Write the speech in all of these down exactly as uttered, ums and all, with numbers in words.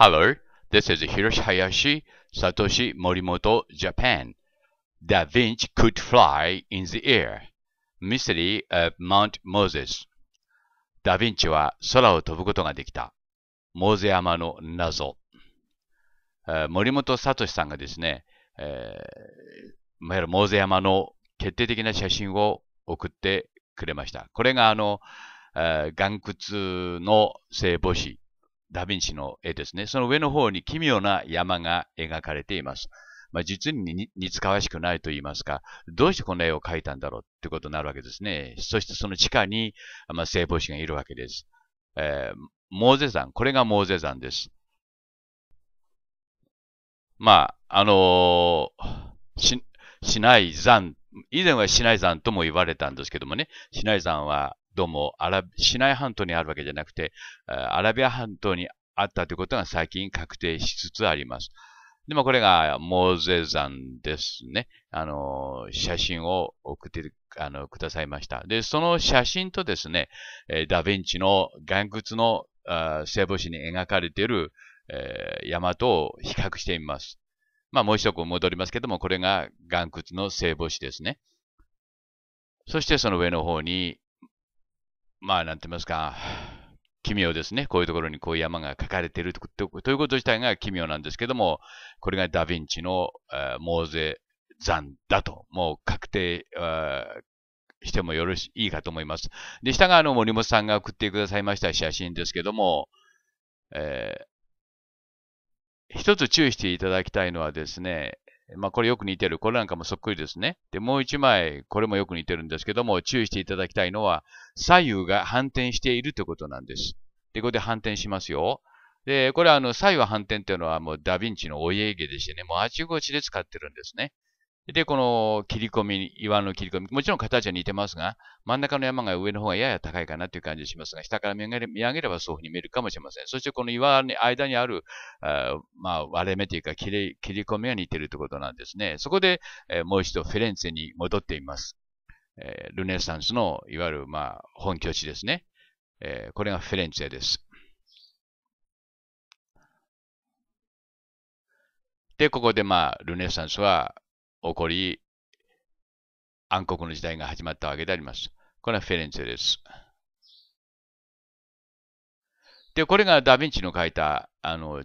Hello, this is Hiroshi Hayashi, Satoshi Morimoto, Japan. Da Vinci could fly in the air. Mystery of Mount Moses. ダ・ヴィンチは空を飛ぶことができた。モーゼ山の謎。森本聡さんがですね、えー、いわゆるモーゼ山の決定的な写真を送ってくれました。これがあの、えー、岩窟の聖母子、ダ・ヴィンチの絵ですね。その上の方に奇妙な山が描かれています。まあ、実に似つかわしくないと言いますか、どうしてこの絵を描いたんだろうってことになるわけですね。そしてその地下に、まあ、聖母子がいるわけです。えー、モーゼ山、これがモーゼ山です。まあ、あのー、し、シナイ山、以前はシナイ山とも言われたんですけどもね、シナイ山はどうもアラ、シナイ半島にあるわけじゃなくて、アラビア半島にあったということが最近確定しつつあります。で、まあ、これがモーゼ山ですね。あのー、写真を送って、あの、くださいました。で、その写真とですね、えー、ダ・ヴィンチの岩窟の聖母子に描かれている、えー、山とを比較してみます。まあ、もう一度戻りますけども、これが岩窟の聖母子ですね。そしてその上の方に、まあ、なんて言いますか、奇妙ですね。こういうところにこういう山が描かれているということ自体が奇妙なんですけども、これがダ・ヴィンチの、えー、モーゼ山だと、もう確定、してもよろしい、いいかと思います。で、下があの森本さんが送ってくださいました写真ですけども、えー一つ注意していただきたいのはですね、まあこれよく似てる。これなんかもそっくりですね。で、もう一枚、これもよく似てるんですけども、注意していただきたいのは、左右が反転しているということなんです。で、これで反転しますよ。で、これはあの、左右反転っていうのはもうダ・ヴィンチのお家芸でしてね、もうあちこちで使ってるんですね。で、この切り込み、岩の切り込み、もちろん形は似てますが、真ん中の山が上の方がやや高いかなという感じがしますが、下から見上げれ、見上げればそういうふうに見えるかもしれません。そしてこの岩の間にある、あまあ、割れ目というか切り、切り込みが似てるということなんですね。そこで、えー、もう一度フィレンツェに戻っています。えー、ルネサンスの、いわゆる、まあ、本拠地ですね。えー、これがフィレンツェです。で、ここで、まあ、ルネサンスは、起こり、暗黒の時代が始まったわけであります。これはフィレンツェです。で、これがダ・ヴィンチの書いた、あの、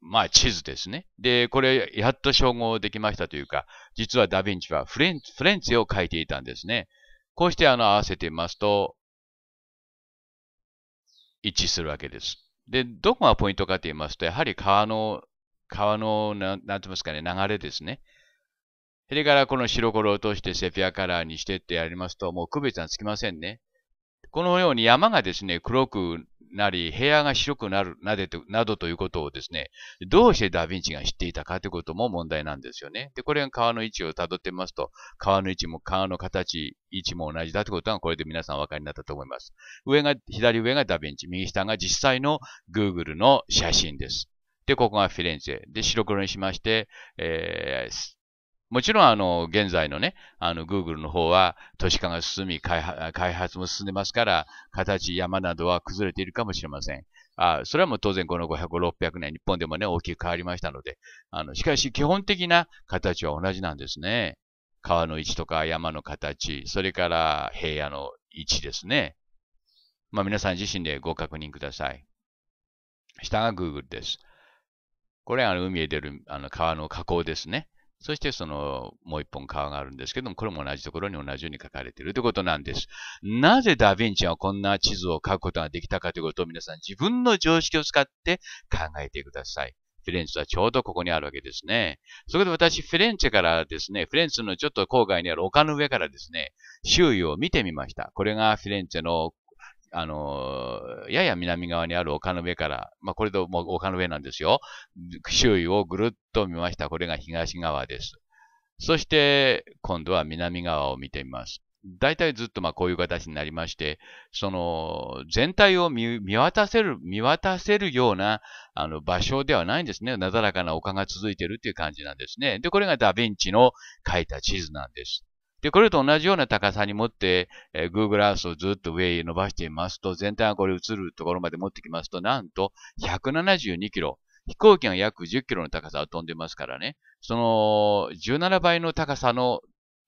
まあ地図ですね。で、これ、やっと照合できましたというか、実はダ・ヴィンチはフィレンツェを書いていたんですね。こうして、あの、合わせてみますと、一致するわけです。で、どこがポイントかと言いますと、やはり川の、川の、なんて言いますかね、流れですね。それからこの白黒を落としてセピアカラーにしてってやりますと、もう区別がつきませんね。このように山がですね、黒くなり、部屋が白くなる、なでと、などということをですね、どうしてダ・ヴィンチが知っていたかということも問題なんですよね。で、これが川の位置をたどってみますと、川の位置も川の形、位置も同じだということがこれで皆さんお分かりになったと思います。上が、左上がダ・ヴィンチ、右下が実際の Google の写真です。で、ここがフィレンツェ。で、白黒にしまして、えーもちろん、あの、現在のね、あの、Google の方は、都市化が進み、開発も進んでますから、形、山などは崩れているかもしれません。あ、それはもう当然このごひゃく、ろっぴゃくねん、日本でもね、大きく変わりましたので、あの、しかし、基本的な形は同じなんですね。川の位置とか山の形、それから平野の位置ですね。まあ、皆さん自身でご確認ください。下が Google です。これは、あの、海へ出る、あの、川の河口ですね。そしてその、もう一本川があるんですけども、これも同じところに同じように書かれているということなんです。なぜダ・ヴィンチはこんな地図を書くことができたかということを皆さん自分の常識を使って考えてください。フィレンツェはちょうどここにあるわけですね。そこで私、フィレンツェからですね、フィレンツェのちょっと郊外にある丘の上からですね、周囲を見てみました。これがフィレンツェのあの、やや南側にある丘の上から、まあ、これともう丘の上なんですよ。周囲をぐるっと見ました。これが東側です。そして、今度は南側を見てみます。大体ずっとまあこういう形になりまして、その、全体を 見, 見渡せる、見渡せるような、あの、場所ではないんですね。なだらかな丘が続いているという感じなんですね。で、これがダ・ヴィンチの書いた地図なんです。で、これと同じような高さに持って、えー、Google Earth をずっと上へ伸ばしていますと、全体がこれ映るところまで持ってきますと、なんとひゃくななじゅうにキロ。飛行機が約じゅっキロの高さを飛んでますからね、そのじゅうななばいの高さの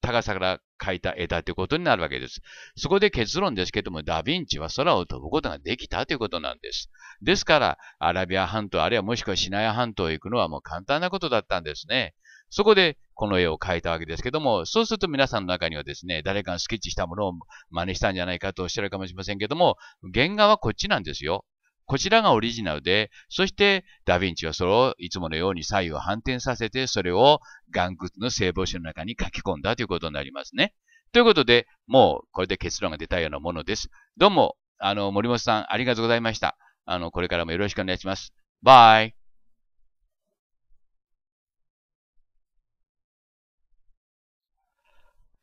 高さから描いた絵だということになるわけです。そこで結論ですけども、ダヴィンチは空を飛ぶことができたということなんです。ですから、アラビア半島あるいはもしくはシナイア半島へ行くのはもう簡単なことだったんですね。そこでこの絵を描いたわけですけども、そうすると皆さんの中にはですね、誰かがスケッチしたものを真似したんじゃないかとおっしゃるかもしれませんけども、原画はこっちなんですよ。こちらがオリジナルで、そしてダヴィンチはそれをいつものように左右を反転させて、それを岩窟の聖母子の中に書き込んだということになりますね。ということで、もうこれで結論が出たようなものです。どうも、あの、森本さんありがとうございました。あの、これからもよろしくお願いします。バイ。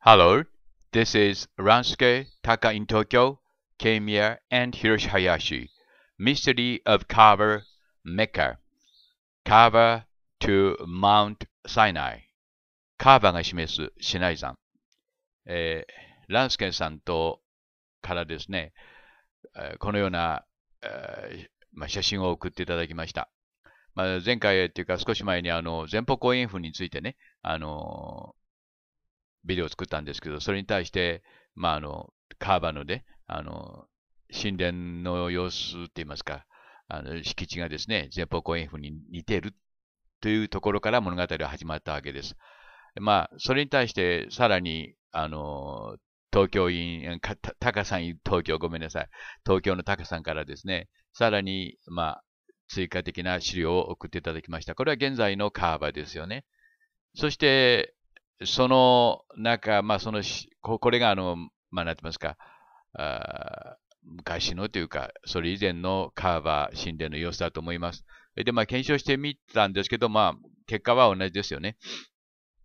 Hello, this is Ransuke Taka in Tokyo, Kamiya and Hiroshi Hayashi.Mystery of Kaaba Mecca Kaaba to Mount Sinai カーバが示すシナイ山、えー、ランスケさんとからですね、このような、えーまあ、写真を送っていただきました、まあ、前回というか少し前にあの前方後円墳についてね、あのビデオを作ったんですけど、それに対して、まあ、あのカーバのね、あの神殿の様子って言いますか、あの敷地がですね、前方後円墳に似ているというところから物語が始まったわけです。まあ、それに対してさらに、あの、東京院、タカさん、東京、ごめんなさい、東京のタカさんからですね、さらに、まあ、追加的な資料を送っていただきました。これは現在のカーバですよね。そして、その中、まあ、その、これが、あの、まあ、なんて言いますか、あ昔のというか、それ以前のカーバー神殿の様子だと思います。で、まあ、検証してみたんですけど、まあ、結果は同じですよね。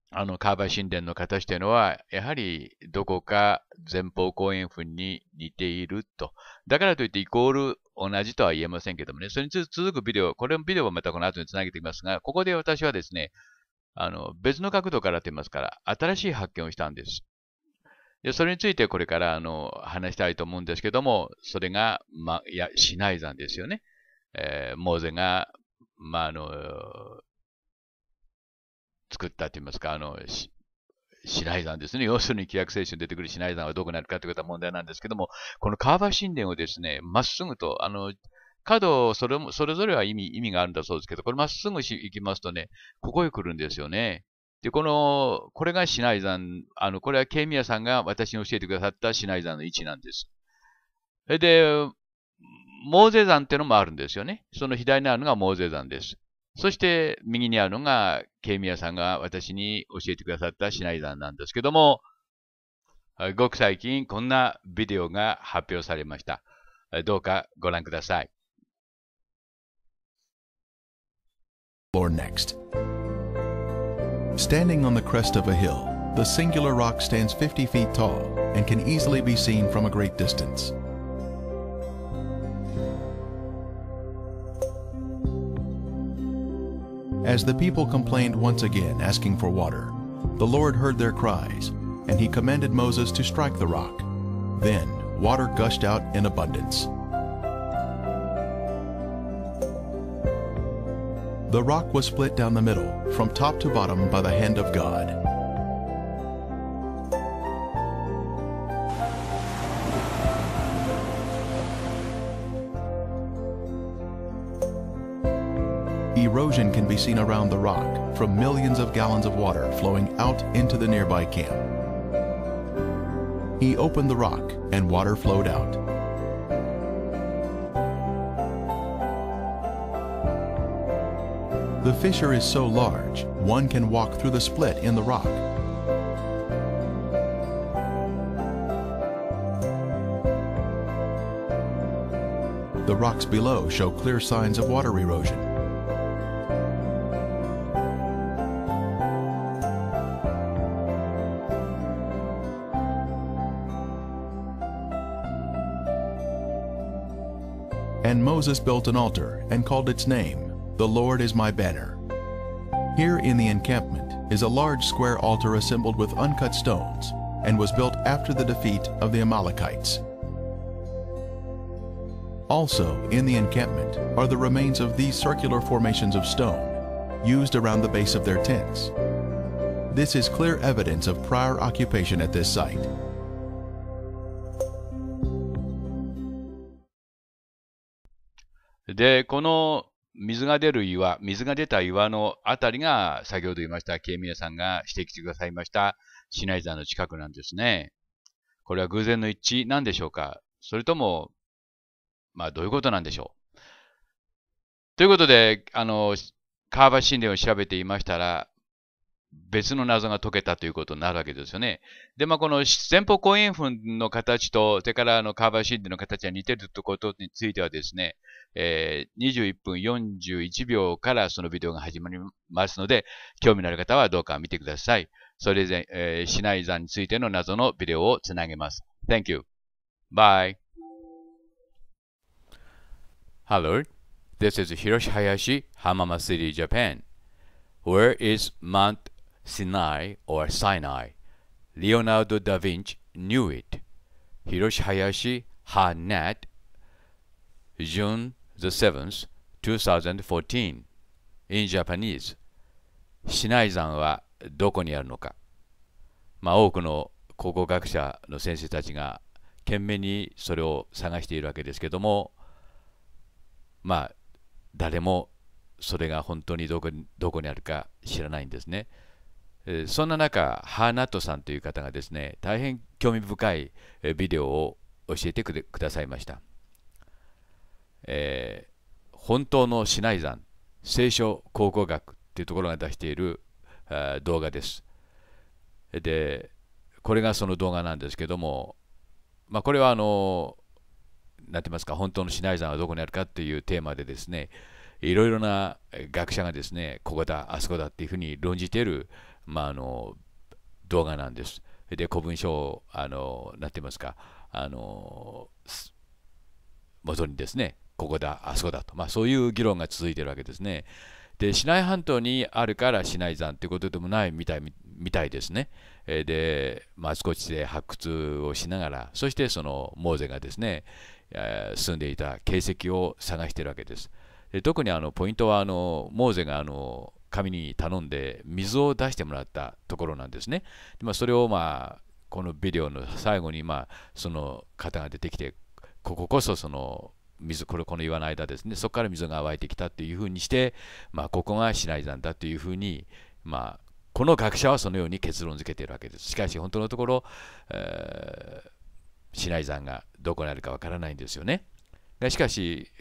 あの、カーバー神殿の形というのは、やはりどこか前方後円墳に似ていると。だからといってイコール同じとは言えませんけどもね、それに続くビデオ、これのビデオはまたこの後につなげていきますが、ここで私はですね、あの、別の角度からと言いますから、新しい発見をしたんです。でそれについてこれからあの話したいと思うんですけども、それが、ま、いやシナイ山ですよね。えー、モーゼが、まあ、あの作ったといいますか、あのシナイ山ですね。要するに、旧約聖書に出てくるシナイ山はどこになるかということは問題なんですけども、このカーバ神殿をですね、まっすぐと、あの角をそれもそれぞれは意味、意味があるんだそうですけど、これまっすぐ行きますとね、ここへ来るんですよね。で、この、これがシナイ山、あの、これはケミヤさんが私に教えてくださったシナイ山の位置なんです。で、モーゼ山っていうのもあるんですよね。その左にあるのがモーゼ山です。そして右にあるのがケミヤさんが私に教えてくださったシナイ山なんですけども、ごく最近こんなビデオが発表されました。どうかご覧ください。Or next.Standing on the crest of a hill, the singular rock stands fifty feet tall and can easily be seen from a great distance. As the people complained once again, asking for water, the Lord heard their cries, and he commanded Moses to strike the rock. Then, water gushed out in abundance. The rock was split down the middle, from top to bottom, by the hand of God. Erosion can be seen around the rock, from millions of gallons of water flowing out into the nearby camp. He opened the rock, and water flowed out.The fissure is so large, one can walk through the split in the rock. The rocks below show clear signs of water erosion. And Moses built an altar and called its name.The Lord is my banner. Here in the encampment is a large square altar assembled with uncut stones and was built after the defeat of the Amalekites. Also in the encampment are the remains of these circular formations of stone used around the base of their tents. This is clear evidence of prior occupation at this site.で、この水が出る岩、水が出た岩のあたりが、先ほど言いました、ケイミヤさんが指摘してくださいました、シナイ山の近くなんですね。これは偶然の一致なんでしょうか？それとも、まあ、どういうことなんでしょう？ということで、あの、川橋神殿を調べていましたら、別の謎が解けたということになるわけですよね。で、まあ、この前方後円墳の形と、それからあのカーバー神殿の形が似ているということについてはですね、えー、にじゅういっぷんよんじゅういちびょうからそのビデオが始まりますので、興味のある方はどうか見てください。それで、えー、シナイ山についての謎のビデオをつなげます。Thank you. Bye. Hello. This is Hiroshi Hayashi, Hamamatsu City, Japan. Where is Mount Sinai or Sinai? Leonardo da Vinci knew it. Hiroshi Hayashi, Hanat, June the seventh, two thousand fourteen. In Japanese, シナイ山はどこにあるのか。まあ、多くの考古学者の先生たちが懸命にそれを探しているわけですけども、まあ、誰もそれが本当にどこに、どこにあるか知らないんですね。そんな中、ハーナットさんという方がですね、大変興味深いビデオを教えてくださいました。えー、本当のシナイ山、聖書考古学というところが出している動画です。で、これがその動画なんですけども、まあ、これはあの、なんて言いますか、本当のシナイ山はどこにあるかというテーマでですね、いろいろな学者がですね、ここだ、あそこだっていうふうに論じている、まあ、あの動画なんです。で、古文書を、あの、なんて言いますか、あの、元にですね、ここだ、あそこだと、まあ、そういう議論が続いているわけですね。で、シナイ半島にあるからシナイ山ということでもないみたい、みたいですね。で、まあちこちで発掘をしながら、そしてそのモーゼがですね、住んでいた形跡を探しているわけです。で、特にあのポイントはあのモーゼがあの神に頼んで水を出してもらったところなんですね。で、まあ、それを、まあ、このビデオの最後に、まあ、その方が出てきて、こここそその水、これこの岩の間ですね、そこから水が湧いてきたというふうにして、まあ、ここがシナイ山だというふうに、まあ、この学者はそのように結論づけているわけです。しかし本当のところ、えー、シナイ山がどこにあるかわからないんですよね。がしかし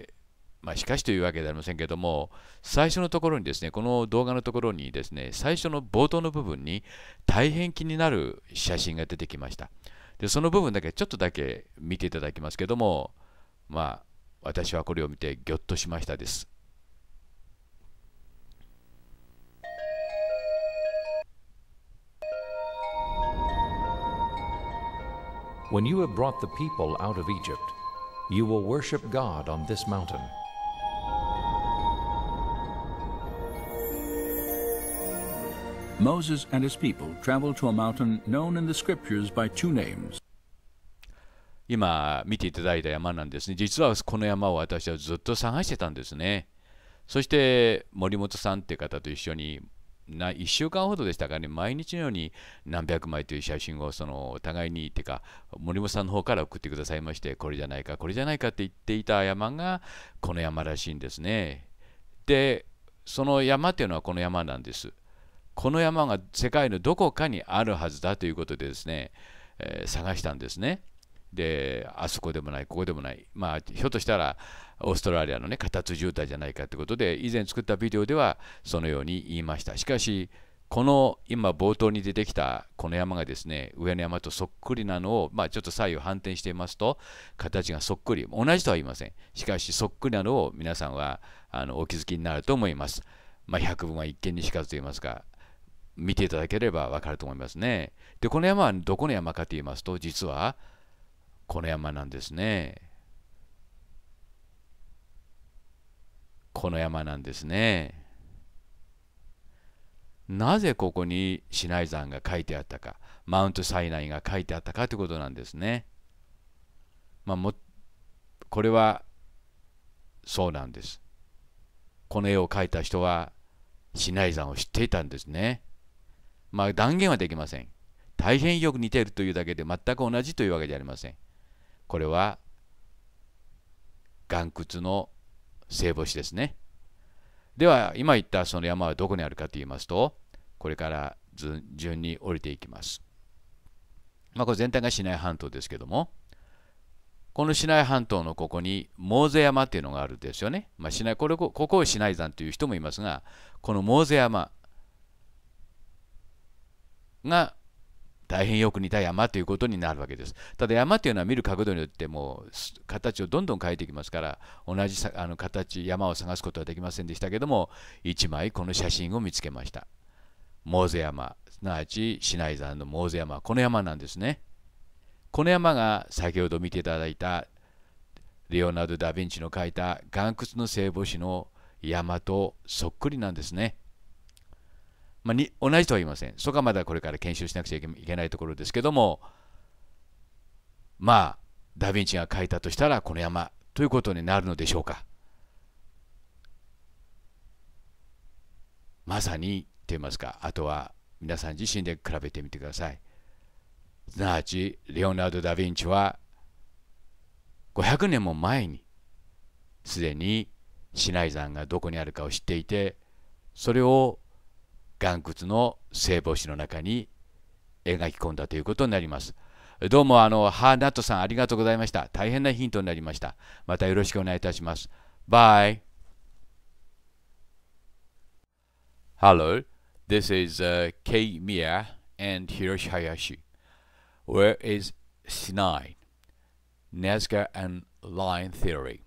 まあしかしというわけではありませんけれども、最初のところにですね、この動画のところにですね、最初の冒頭の部分に大変気になる写真が出てきました。で、その部分だけちょっとだけ見ていただきますけれども、まあ、私はこれを見てぎょっとしましたです。When you have brought the people out of Egypt, you will worship God on this mountain.Moses and his people traveled to a mountain known in the scriptures by two names. 今見ていただいた山なんですね。実はこの山を私はずっと探してたんですね。そして森本さんという方と一緒にな、いっしゅうかんほどでしたかね、毎日のように何百枚という写真をそのお互いにっていうか森本さんの方から送ってくださいまして、これじゃないかこれじゃないかって言っていた山がこの山らしいんですね。で、その山っていうのはこの山なんです。この山が世界のどこかにあるはずだということでですね、えー、探したんですね。で、あそこでもない、ここでもない、まあ、ひょっとしたらオーストラリアのね、カタツ渋滞じゃないかということで、以前作ったビデオではそのように言いました。しかし、この今冒頭に出てきたこの山がですね、上の山とそっくりなのを、まあ、ちょっと左右反転していますと、形がそっくり、同じとは言いません。しかし、そっくりなのを皆さんはあのお気づきになると思います。まあ、百聞は一見にしかずと言いますか。見ていただければわかると思いますね。で、この山はどこの山かと言いますと、実はこの山なんですね。この山なんですね。なぜここにシナイ山が書いてあったか、マウントサイナイが書いてあったかということなんですね。まあ、もこれはそうなんです。この絵を描いた人はシナイ山を知っていたんですね。まあ断言はできません。大変よく似ているというだけで全く同じというわけじゃありません。これは岩窟の聖母子ですね。では今言ったその山はどこにあるかと言いますと、これから順に降りていきます。まあ、これ全体がシナイ半島ですけども、このシナイ半島のここにモーゼ山っていうのがあるんですよね。まあ、シナイ こ, れここをシナイ山という人もいますが、このモーゼ山が大変よく似た山ということになるわけです。ただ山というのは見る角度によってもう形をどんどん変えていきますから、同じあの形山を探すことはできませんでしたけども、いちまいこの写真を見つけました。モーゼ山、すなわちシナイ山のモーゼ山、この山なんですね。この山が先ほど見ていただいたレオナルド・ダ・ヴィンチの描いた岩窟の聖母子の山とそっくりなんですね。まあ、に同じとは言いません。そこはまだこれから検証しなくちゃいけないところですけども、まあダ・ヴィンチが描いたとしたらこの山ということになるのでしょうか。まさにと言いますか、あとは皆さん自身で比べてみてください。すなわちレオナルド・ダ・ヴィンチはごひゃくねんも前にすでにシナイ山がどこにあるかを知っていて、それを岩窟の聖母子の中に描き込んだということになります。どうもあのハーナットさん、ありがとうございました。大変なヒントになりました。またよろしくお願いいたします。バイ。Hello, this is、uh, K. Miya and Hiroshi Hayashi. Where is Sinai? Nazca and Line Theory.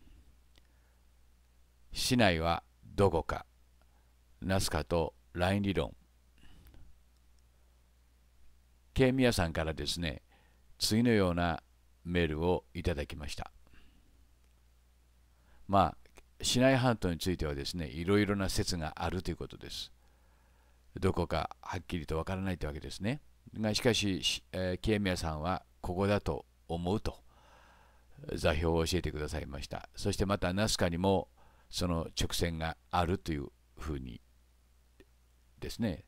シナイはどこか。ナスカとライン理論。K宮さんからですね、次のようなメールをいただきました。まあ、シナイ半島についてはですね、いろいろな説があるということです。どこかはっきりとわからないというわけですね。がしかし、えー、K宮さんはここだと思うと座標を教えてくださいました。そしてまたナスカにもその直線があるというふうにですね、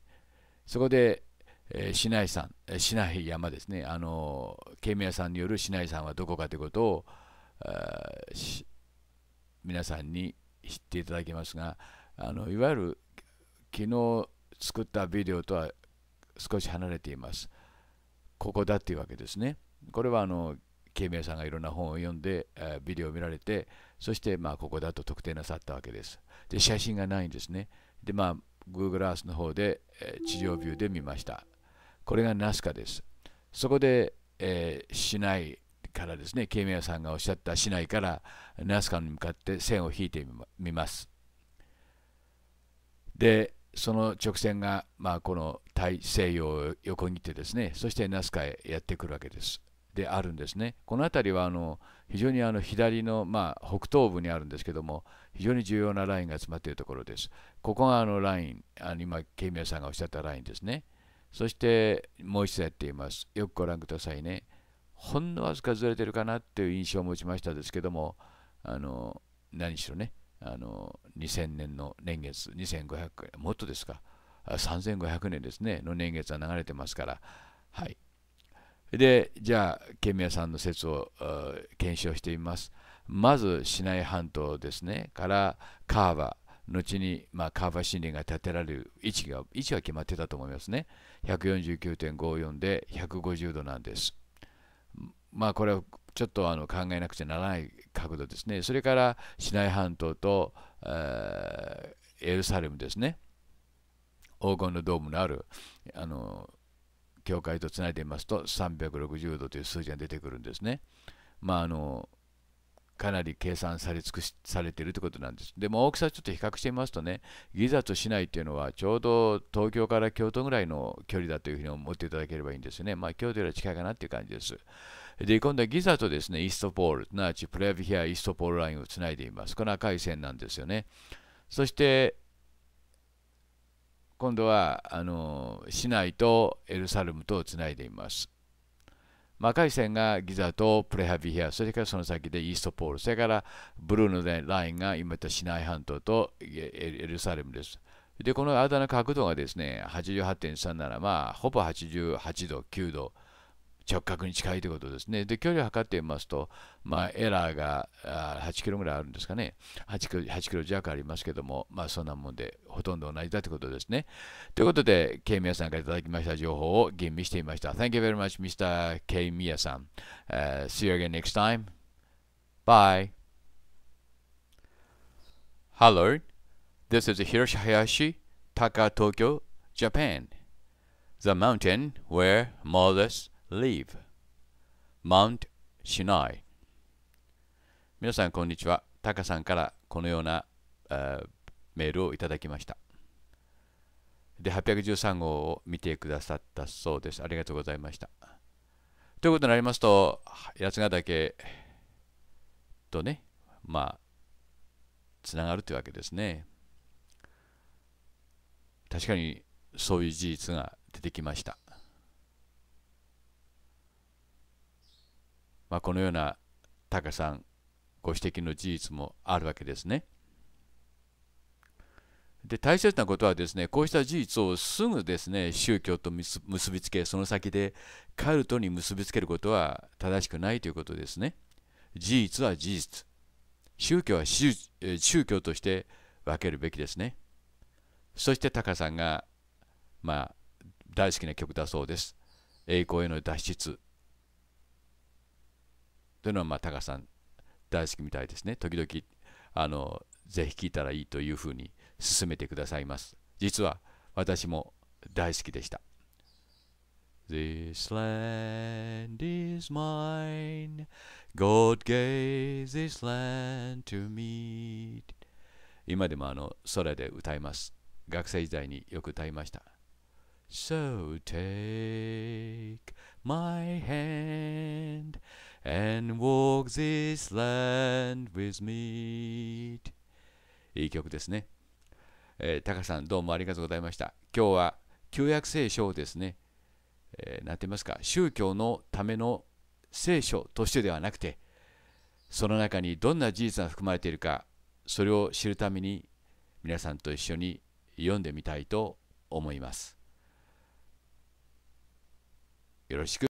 そこで、えー、シナイ山、シナイ山ですね、あのケミヤさんによるシナイ山はどこかということを皆さんに知っていただきますが、あのいわゆる昨日作ったビデオとは少し離れています。ここだというわけですね。これはあのケミヤさんがいろんな本を読んで、えー、ビデオを見られて、そして、まあ、ここだと特定なさったわけです。で、写真がないんですね。で、まあGoogle Earth の方で、えー、地上ビューで見ました。これがナスカです。そこで、えー、市内からですね、ケイミヤさんがおっしゃった市内からナスカに向かって線を引いてみます。で、その直線が、まあ、この大西洋を横切ってですね、そしてナスカへやってくるわけです。で、あるんですね。この辺りはあの非常にあの左の、まあ、北東部にあるんですけども、非常に重要なラインが詰まっているところです。ここがあのライン、あの今、ケイミヤさんがおっしゃったラインですね。そしてもう一度やっています。よくご覧くださいね。ほんのわずかずれてるかなっていう印象を持ちましたですけども、あの何しろね、あのにせんねんの年月、にせんごひゃく、もっとですか、さんぜんごひゃくねんですね、の年月は流れてますから、はい。で、じゃあケイミヤさんの説を検証してみます。まずシナイ半島ですねからカーバ、後に、まあ、カーバ森林が建てられる位置が位置は決まってたと思いますね。ひゃくよんじゅうきゅうてんごーよん でひゃくごじゅうどなんです。まあこれはちょっとあの考えなくちゃならない角度ですね。それからシナイ半島と、えー、エルサレムですね。黄金のドームのあるあの教会とつないでいますとさんびゃくろくじゅうどという数字が出てくるんですね。まああのかなり計算され尽くしされているということなんです。でも大きさをちょっと比較してみますとね、ギザと市内というのはちょうど東京から京都ぐらいの距離だというふうに思っていただければいいんですよね。まあ京都より近いかなという感じです。で、今度はギザとですね、イーストポール、すなわちプレビヒア・イーストポールラインをつないでいます。この赤い線なんですよね。そして今度はあの市内とエルサレムとをつないでいます。魔界線がギザとプレハビヒア、それからその先でイーストポール、それからブルーのラインが今言ったシナイ半島とエルサレムです。で、この間の角度がですね、はちじゅうはちてんさん なら、まあ、ほぼはちじゅうはちど、きゅうど、直角に近いということですね。で、距離を測ってみますと、まあ、エラーがはちキロぐらいあるんですかね。はちキロ弱ありますけども、まあ、そんなもんで、ほとんど同じだということですね。ということで、ケイミヤさんからいただきました情報を吟味してみました。Thank you very much, ミスター K. ミヤさん。Uh, see you again next time. Bye. Hello. This is Hiroshi Hayashi, Taka, Tokyo, Japan. The mountain where more or less live. Mount Sinai. 皆さん、こんにちは。タカさんからこのような、uh, メールをいただきました。で、はちいちさんごうを見てくださったそうです。ありがとうございました。ということになりますと、八ヶ岳とね、まあ、つながるというわけですね。確かにそういう事実が出てきました。まあ、このようなタカさんご指摘の事実もあるわけですね。で、大切なことはですね、こうした事実をすぐですね、宗教と結びつけ、その先でカルトに結びつけることは正しくないということですね。事実は事実。宗教は宗教として分けるべきですね。そしてタカさんが、まあ、大好きな曲だそうです。栄光への脱出。というのは、まあ、タカさん大好きみたいですね。時々あのぜひ聴いたらいいというふうに勧めてくださいます。実は私も大好きでした。This land is mine. God gave this land to me. 今でもあの空で歌います。学生時代によく歌いました。So take my hand.And walk this land with me. いい曲ですね。えー、タカさん、どうもありがとうございました。今日は旧約聖書をですね、えー、なんて言いますか、宗教のための聖書としてではなくて、その中にどんな事実が含まれているか、それを知るために、皆さんと一緒に読んでみたいと思います。よろしく。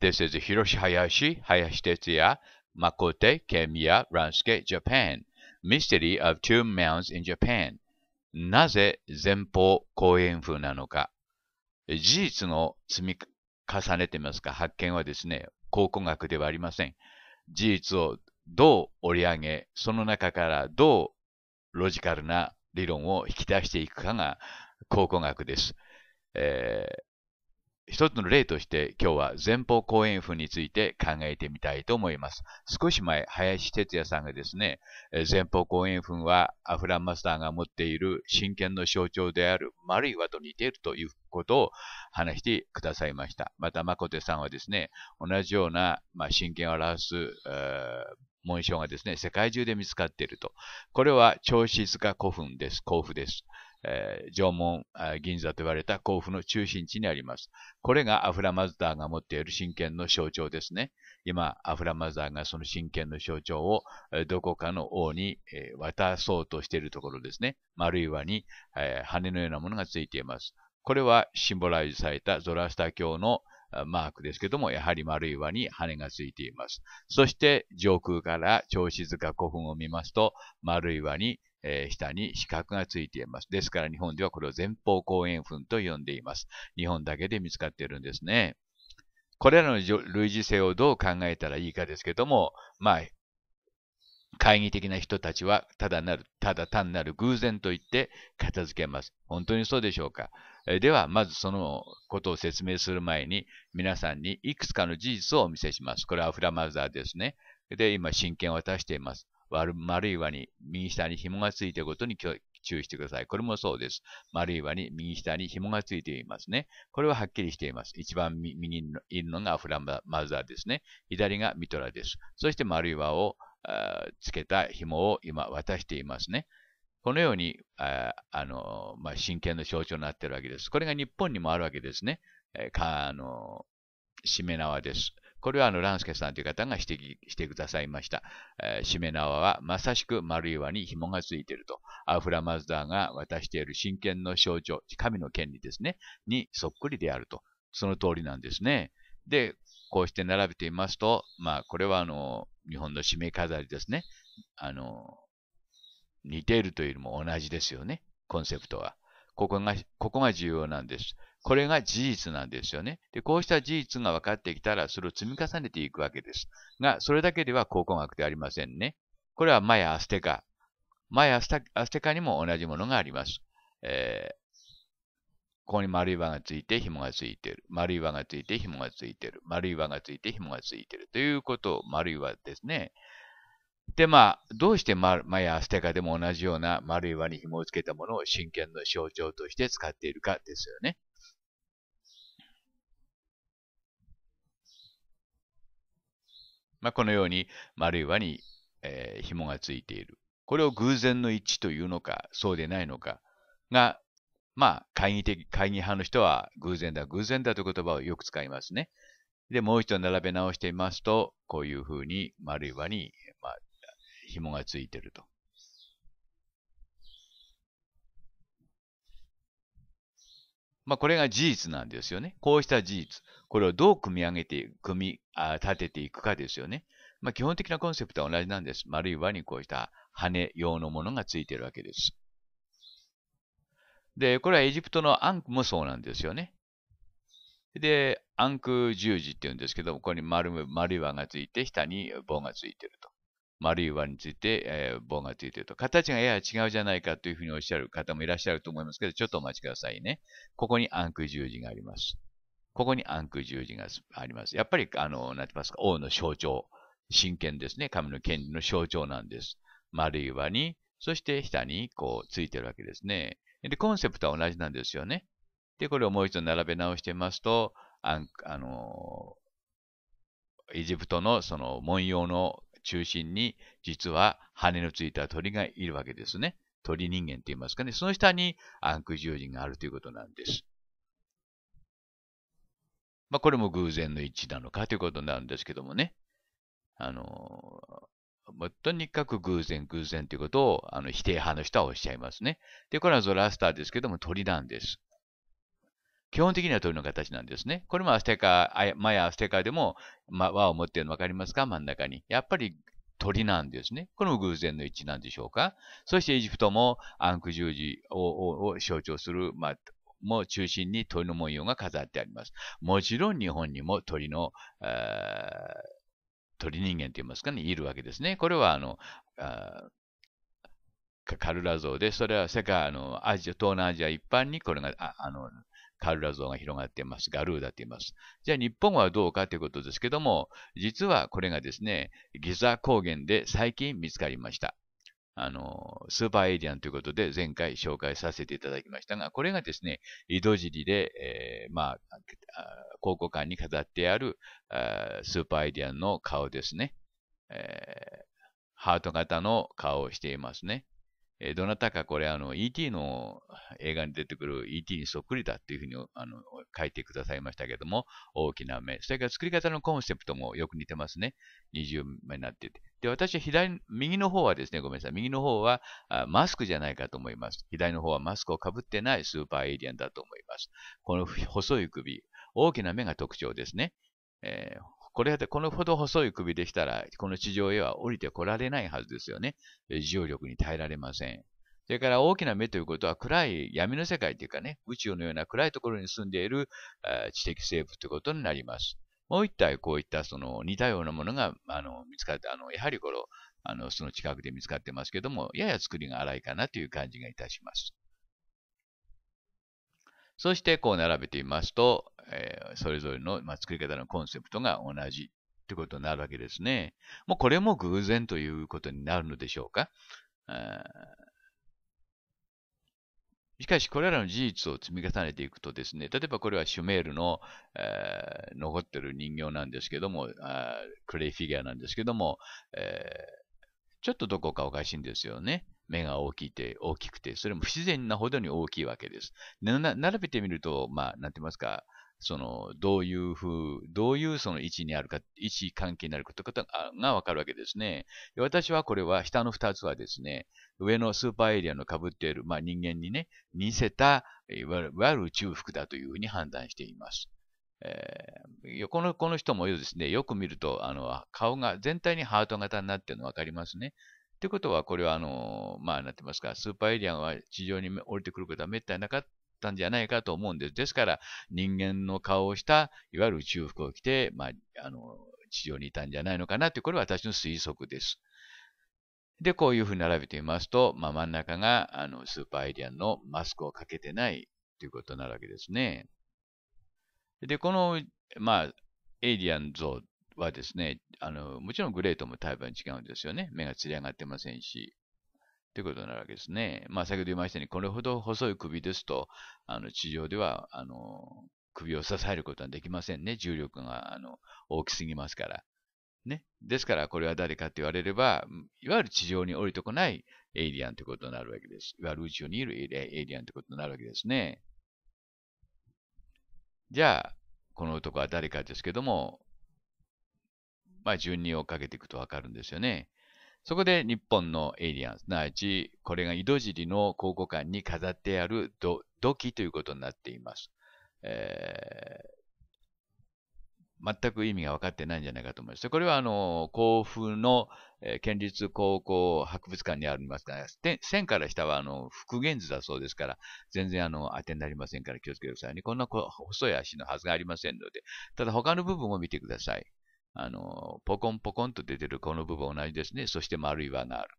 This is Hiroshi Hayashi, Hayashi Tetsuya, Makote, Kemiya, Ransuke, Japan. Mystery of Tomb Mounds in Japan. なぜ前方後円墳なのか。事実の積み重ねてますか、発見はですね、考古学ではありません。事実をどう織り上げ、その中からどうロジカルな理論を引き出していくかが考古学です。えー、一つの例として今日は前方後円墳について考えてみたいと思います。少し前、林哲也さんがですね、前方後円墳はアフランマスターが持っている真剣の象徴である丸い輪と似ているということを話してくださいました。また、誠さんはですね、同じような、まあ、真剣を表す、えー紋章がですね、世界中で見つかっていると。これは長子塚古墳です。甲府です。えー、縄文銀座と言われた甲府の中心地にあります。これがアフラマズダーが持っている真剣の象徴ですね。今、アフラマズダーがその真剣の象徴をどこかの王に渡そうとしているところですね。丸い輪に羽のようなものがついています。これはシンボライズされたゾラスタ教のマークですけども、やはり丸い輪に羽がついています。そして上空から銚子塚古墳を見ますと、丸い輪に、えー、下に四角がついています。ですから日本ではこれを前方後円墳と呼んでいます。日本だけで見つかっているんですね。これらの類似性をどう考えたらいいかですけども、まあ、懐疑的な人たちはただなる、ただ単なる偶然と言って片付けます。本当にそうでしょうか。では、まずそのことを説明する前に、皆さんにいくつかの事実をお見せします。これはアフラマザーですね。で、今、真剣を渡しています。丸い輪に右下に紐がついていることに注意してください。これもそうです。丸い輪に右下に紐がついていますね。これははっきりしています。一番右にいるのがアフラマザーですね。左がミトラです。そして丸い輪をつけた紐を今渡していますね。このように、ああの、まあ、真剣の象徴になっているわけです。これが日本にもあるわけですね。えかあの、しめ縄です。これはあの、ランスケさんという方が指摘してくださいました。えー、しめ縄はまさしく丸い輪に紐がついていると。アフラマズダーが渡している真剣の象徴、神の権利ですね、にそっくりであると。その通りなんですね。で、こうして並べてみますと、まあ、これはあの、日本のしめ飾りですね。あの、似ているというよりも同じですよね。コンセプトは。ここが、ここが重要なんです。これが事実なんですよね。で、こうした事実が分かってきたら、それを積み重ねていくわけです。が、それだけでは考古学ではありませんね。これはマヤ・アステカ。マヤ・アステカにも同じものがあります。えー、ここに丸い輪がついて、紐がついている。丸い輪がついて、紐がついている。丸い輪がついて、紐がついている。ということを、丸い輪ですね。で、まあ、どうしてマヤ・アステカでも同じような丸い輪に紐をつけたものを真剣の象徴として使っているかですよね。まあ、このように丸い輪に、えー、紐がついている。これを偶然の一致というのか、そうでないのかが、まあ、懐疑的、懐疑派の人は偶然だ、偶然だという言葉をよく使いますね。で、もう一度並べ直してみますと、こういうふうに丸い輪に、まあ、紐がついていると。まあ、これが事実なんですよね。こうした事実。これをどう組み上げて、組みあ立てていくかですよね。まあ、基本的なコンセプトは同じなんです。丸い輪にこうした羽用のものがついているわけです。で、これはエジプトのアンクもそうなんですよね。で、アンク十字って言うんですけども、ここに丸、丸い輪がついて、下に棒がついていると。丸い輪について、えー、棒がついていると。形がやや違うじゃないかというふうにおっしゃる方もいらっしゃると思いますけど、ちょっとお待ちくださいね。ここに暗空十字があります。ここに暗空十字があります。やっぱり、あの、なんて言いますか、王の象徴。神権ですね。神の権利の象徴なんです。丸い輪に、そして下にこうついているわけですね。で、コンセプトは同じなんですよね。で、これをもう一度並べ直してみますと、あの、エジプトのその文様の中心に実は羽のついた鳥がいるわけですね。鳥人間と言いますかね。その下に暗黒十字があるということなんです。まあ、これも偶然の一致なのかということになるんですけどもね。あの、とにかく偶然、偶然ということをあの否定派の人はおっしゃいますね。で、これはゾラスターですけども鳥なんです。基本的には鳥の形なんですね。これもアステカ、マヤアステカでも、ま、輪を持っているの分かりますか？真ん中に。やっぱり鳥なんですね。これも偶然の一致なんでしょうか。そしてエジプトもアンク十字を、を、を象徴する、まあ、も中心に鳥の文様が飾ってあります。もちろん日本にも鳥の、鳥人間と言いますかね、いるわけですね。これはあの、あカルラ像で、それは世界、あの、アジア、東南アジア一般にこれが、あ、あの、カルラ像が広がっています。ガルーダと言います。じゃあ日本はどうかということですけども、実はこれがですね、ギザ高原で最近見つかりました。あの、スーパーエイリアンということで前回紹介させていただきましたが、これがですね、井戸尻で、えー、まあ、考古館に飾ってあるあースーパーエイリアンの顔ですね、えー。ハート型の顔をしていますね。えー、どなたかこれあの イーティー の映画に出てくる イーティー にそっくりだっていうふうにあの書いてくださいましたけども、大きな目。それから作り方のコンセプトもよく似てますね。二重目になってて。で、私は左、右の方はですね、ごめんなさい。右の方はあマスクじゃないかと思います。左の方はマスクをかぶってないスーパーエイリアンだと思います。この細い首、大きな目が特徴ですね。えーこれでこのほど細い首でしたら、この地上へは降りてこられないはずですよね。重力に耐えられません。それから大きな目ということは、暗い闇の世界というかね、宇宙のような暗いところに住んでいる知的生物ということになります。もう一体、こういったその似たようなものがあの見つかって、あのやはりこのあのその近くで見つかってますけども、やや作りが荒いかなという感じがいたします。そして、こう並べてみますと、えー、それぞれの、まあ、作り方のコンセプトが同じということになるわけですね。もうこれも偶然ということになるのでしょうか。しかし、これらの事実を積み重ねていくとですね、例えばこれはシュメールの、えー、残っている人形なんですけども、あクレイフィギュアなんですけども、えー、ちょっとどこかおかしいんですよね。目が大きいて、大きくて、それも不自然なほどに大きいわけです。な並べてみると、まあ、なんて言いますか、その、どういう風、どういうその位置にあるか、位置関係になることがわかるわけですね。私はこれは、下の二つはですね、上のスーパーエリアの被っている、まあ人間にね、似せた、いわゆる宇宙服だというふうに判断しています。えー、この、この人もですね、よく見ると、あの、顔が全体にハート型になっているのわかりますね。ということは、これはあの、まあ、なってますか、スーパーエイリアンは地上に降りてくることはめったになかったんじゃないかと思うんです。ですから、人間の顔をした、いわゆる宇宙服を着て、まあ、あの、地上にいたんじゃないのかなという、これは私の推測です。で、こういうふうに並べてみますと、まあ、真ん中が、あの、スーパーエイリアンのマスクをかけてないということになるわけですね。で、この、まあ、エイリアン像はですね、あのもちろんグレーともタイプは違うんですよね。目がつり上がってませんし。ということになるわけですね。まあ、先ほど言いましたように、これほど細い首ですと、あの地上ではあの首を支えることはできませんね。重力があの大きすぎますから。ね、ですから、これは誰かって言われれば、いわゆる地上に降りてこないエイリアンということになるわけです。いわゆる宇宙にいるエイリアンということになるわけですね。じゃあ、この男は誰かですけども、まあ順に追っかけていくとわかるんですよね。そこで日本のエイリアン、すなわち、これが井戸尻の考古館に飾ってある 土, 土器ということになっています、えー。全く意味が分かってないんじゃないかと思います。これはあの、甲府の県立考古博物館にありますから、線から下はあの復元図だそうですから、全然あの当てになりませんから気をつけてくださいね。こんな細い足のはずがありませんので、ただ他の部分を見てください。あの、ポコンポコンと出てるこの部分同じですね。そして丸い輪がある。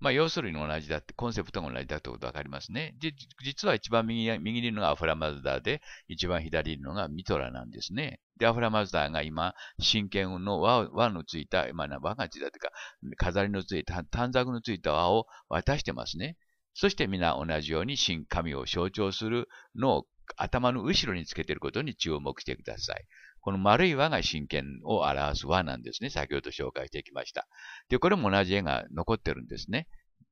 まあ、要するに同じだって、コンセプトが同じだってことわかりますね。で、実は一番右にいるのがアフラマズダーで、一番左にいるのがミトラなんですね。で、アフラマズダーが今、真剣の輪、輪のついた、まあ、輪がついたというか、飾りのついた、短冊のついた輪を渡してますね。そして皆同じように神、神を象徴するのを頭の後ろにつけていることに注目してください。この丸い輪が真剣を表す輪なんですね。先ほど紹介してきました。で、これも同じ絵が残ってるんですね。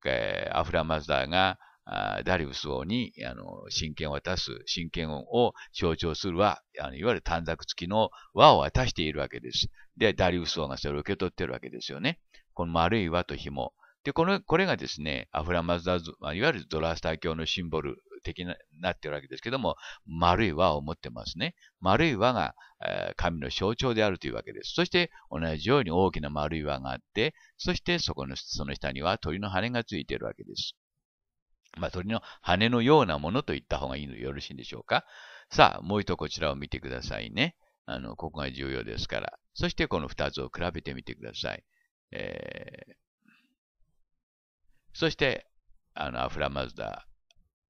えー、アフラマズダーがあーダリウス王にあの真剣を渡す、真剣を象徴する輪、あのいわゆる短冊付きの輪を渡しているわけです。で、ダリウス王がそれを受け取っているわけですよね。この丸い輪と紐。で、この、これがですね、アフラマズダー、いわゆるゾロアスター教のシンボル的になっているわけですけども、丸い輪を持ってますね。丸い輪が神の象徴であるというわけです。そして同じように大きな丸い輪があって、そしてそこのその下には鳥の羽がついているわけです。まあ、鳥の羽のようなものと言った方がいいのよろしいんでしょうか。さあ、もう一度こちらを見てくださいね。あの、ここが重要ですから。そしてこの二つを比べてみてください。えー、そして、あの、アフラマズダ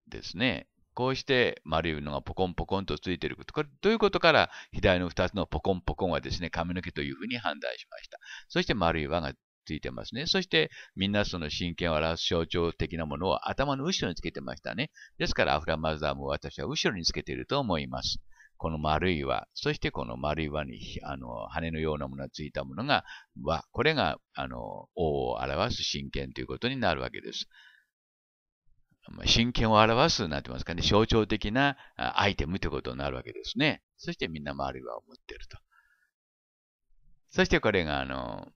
ですね。こうして丸いのがポコンポコンとついていること。これ、ということから、左の二つのポコンポコンはですね、髪の毛というふうに判断しました。そして丸い輪がついてますね。そして、みんなその真剣を表す象徴的なものを頭の後ろにつけてましたね。ですから、アフラマズダも私は後ろにつけていると思います。この丸い輪、そしてこの丸い輪にあの羽のようなものがついたものが輪、これがあの王を表す神剣ということになるわけです。神剣を表すなんて言いますかね、象徴的なアイテムということになるわけですね。そしてみんな丸い輪を持っていると。そしてこれがあの、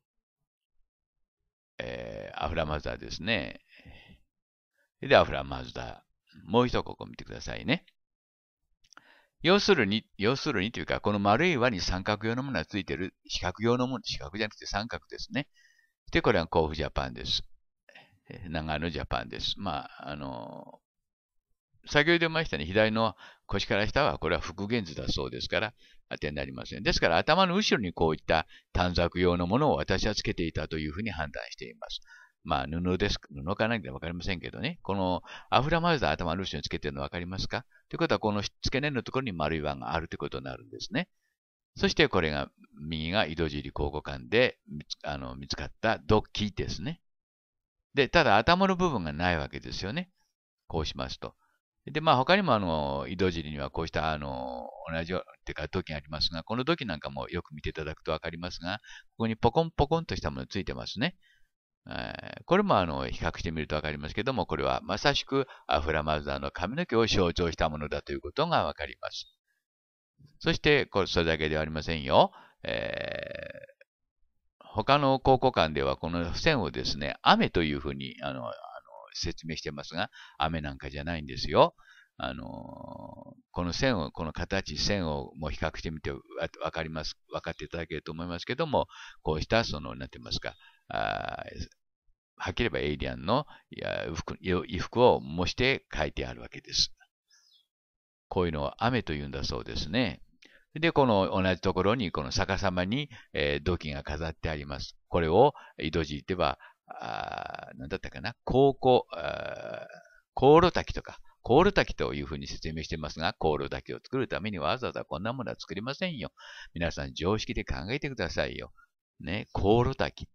えー、アフラマズダですね。で、アフラマズダ。もう一度ここ見てくださいね。要するに、要するにというか、この丸い輪に三角用のものがついている、四角用のもの、四角じゃなくて三角ですね。で、これは甲府ジャパンです。長野ジャパンです。まあ、あの、先ほど言いましたね、左の腰から下は、これは復元図だそうですから、当てになりません。ですから、頭の後ろにこういった短冊用のものを私はつけていたというふうに判断しています。まあ、布です。布か何かわかりませんけどね。このアフラマズダ頭の後ろにつけているのわかりますか？ということは、この付け根のところに丸い輪があるということになるんですね。そして、これが、右が井戸尻考古館で見つ、あの見つかった土器ですね。で、ただ頭の部分がないわけですよね。こうしますと。で、まあ、他にも、あの、井戸尻にはこうした、あの、同じような、てか土器がありますが、この土器なんかもよく見ていただくとわかりますが、ここにポコンポコンとしたものついてますね。これもあの比較してみると分かりますけども、これはまさしくアフラマズダの髪の毛を象徴したものだということが分かります。そして、これそれだけではありませんよ。えー、他の考古館ではこの線をですね、雨というふうにあのあの説明してますが、雨なんかじゃないんですよ。あのこの線を、この形、線をもう比較してみて分かります、分かっていただけると思いますけども、こうした、その、なんて言いますか、あはっきり言えばエイリアンの衣服を模して書いてあるわけです。こういうのを雨というんだそうですね。で、この同じところにこの逆さまに、えー、土器が飾ってあります。これを井戸尻では、何だったかな、コウコ、コウロタキとか、コウロタキというふうに説明していますが、コウロタキを作るためにわざわざこんなものは作りませんよ。皆さん常識で考えてくださいよ。ね、コウロタキ。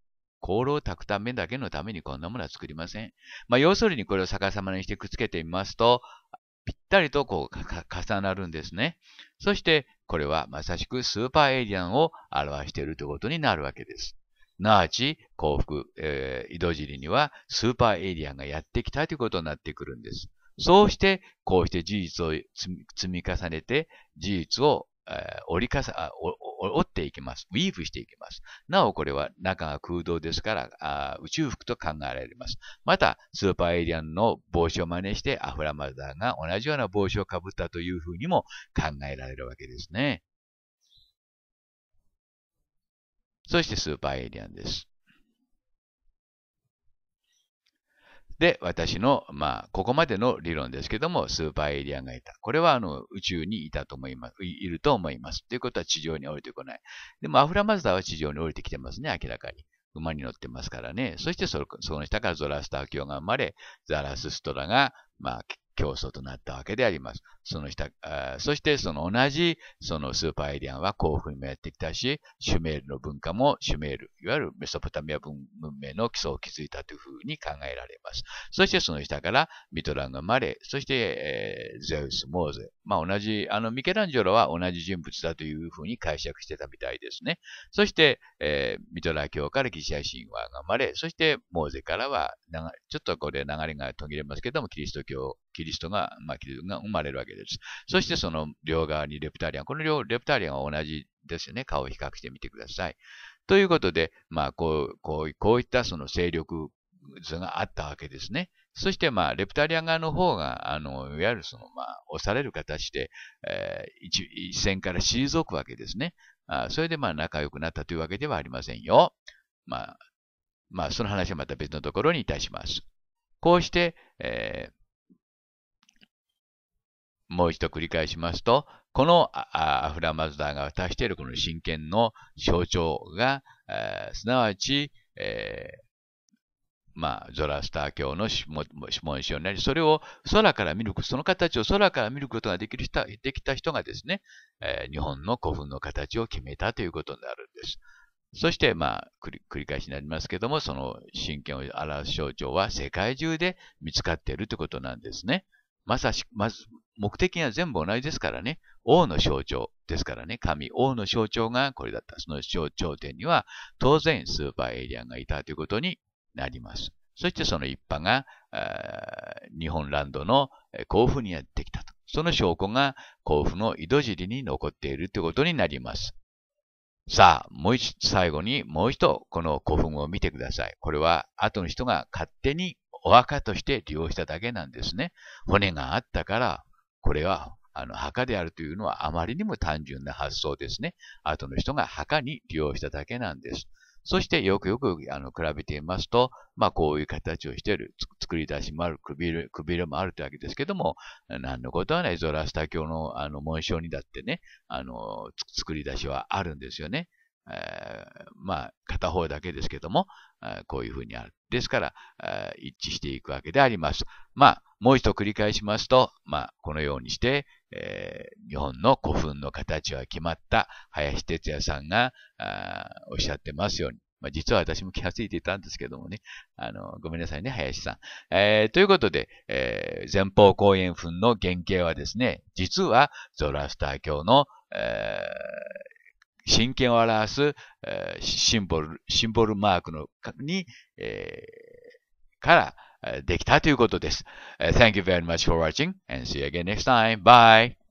香炉を炊くためだけのためにこんなものは作りません。まあ、要するにこれを逆さまにしてくっつけてみますと、ぴったりとこう重なるんですね。そして、これはまさしくスーパーエイリアンを表しているということになるわけです。なあち、幸福、えー、井戸尻にはスーパーエイリアンがやってきたということになってくるんです。そうして、こうして事実を積み重ねて、事実を折り重ね、折っていきます。ウィーブしていきます。なお、これは中が空洞ですから、あ宇宙服と考えられます。また、スーパーエイリアンの帽子を真似して、アフラマズダが同じような帽子をかぶったというふうにも考えられるわけですね。そして、スーパーエイリアンです。で、私の、まあ、ここまでの理論ですけども、スーパーエイリアンがいた。これは、あの、宇宙にいたと思います。いると思います。ということは、地上に降りてこない。でも、アフラマズダは地上に降りてきてますね、明らかに。馬に乗ってますからね。そしてその、その下からゾラスター教が生まれ、ザラスストラが、まあ、教祖となったわけであります。その下、あそして、その同じ、そのスーパーエイリアンは甲府にもやってきたし、シュメールの文化も、シュメール、いわゆるメソポタミア文明の基礎を築いたというふうに考えられます。そして、その下からミトランが生まれ、そして、えー、ゼウス、モーゼ。まあ、同じ、あの、ミケランジョロは同じ人物だというふうに解釈してたみたいですね。そして、えー、ミトラ教からギリシャ神話が生まれ、そして、モーゼからは、ちょっとこれ流れが途切れますけども、キリスト教、キリストが、まあ、キリストが生まれるわけです。そしてその両側にレプタリアン。この両レプタリアンは同じですよね。顔を比較してみてください。ということで、まあ、こう、こう、こういったその勢力図があったわけですね。そして、まあ、レプタリアン側の方が、あの、いわゆるその、まあ、押される形で、えー、一、一線から退くわけですね。あ、それで、まあ、仲良くなったというわけではありませんよ。まあ、まあ、その話はまた別のところにいたします。こうして、えー、もう一度繰り返しますと、このアフラマズダーが渡しているこの神剣の象徴が、えー、すなわち、えーまあ、ゾラスター教の諮問書になり、それを空から見る、その形を空から見ることができる人、できた人がですね、えー、日本の古墳の形を決めたということになるんです。そして、まあ繰り、繰り返しになりますけども、その神剣を表す象徴は世界中で見つかっているということなんですね。まさし、まず、目的が全部同じですからね、王の象徴ですからね、神、王の象徴がこれだった。その象徴点には、当然スーパーエイリアンがいたということになります。そしてその一派が、日本ランドの甲府にやってきたと。その証拠が甲府の井戸尻に残っているということになります。さあ、もう一、最後にもう一度この古墳を見てください。これは後の人が勝手にお墓として利用しただけなんですね。骨があったから、これはあの墓であるというのはあまりにも単純な発想ですね。後の人が墓に利用しただけなんです。そしてよくよくあの比べてみますと、まあこういう形をしている、作り出しもある、くびれ、くびれもあるというわけですけども、何のことはないゾラスタ教のあの紋章にだってね、あの、作り出しはあるんですよね。えー、まあ片方だけですけども、こういうふうにある。ですから、一致していくわけであります。まあもう一度繰り返しますと、まあこのようにして、えー、日本の古墳の形は決まった林哲也さんがあおっしゃってますように、まあ、実は私も気がついていたんですけどもね、あのごめんなさいね、林さん。えー、ということで、えー、前方後円墳の原型はですね、実はゾロアスター教の、えー、神剣を表す、えー、シンボル、シンボルマークのに、えー、からできたということです。Uh, thank you very much for watching and see you again next time. Bye!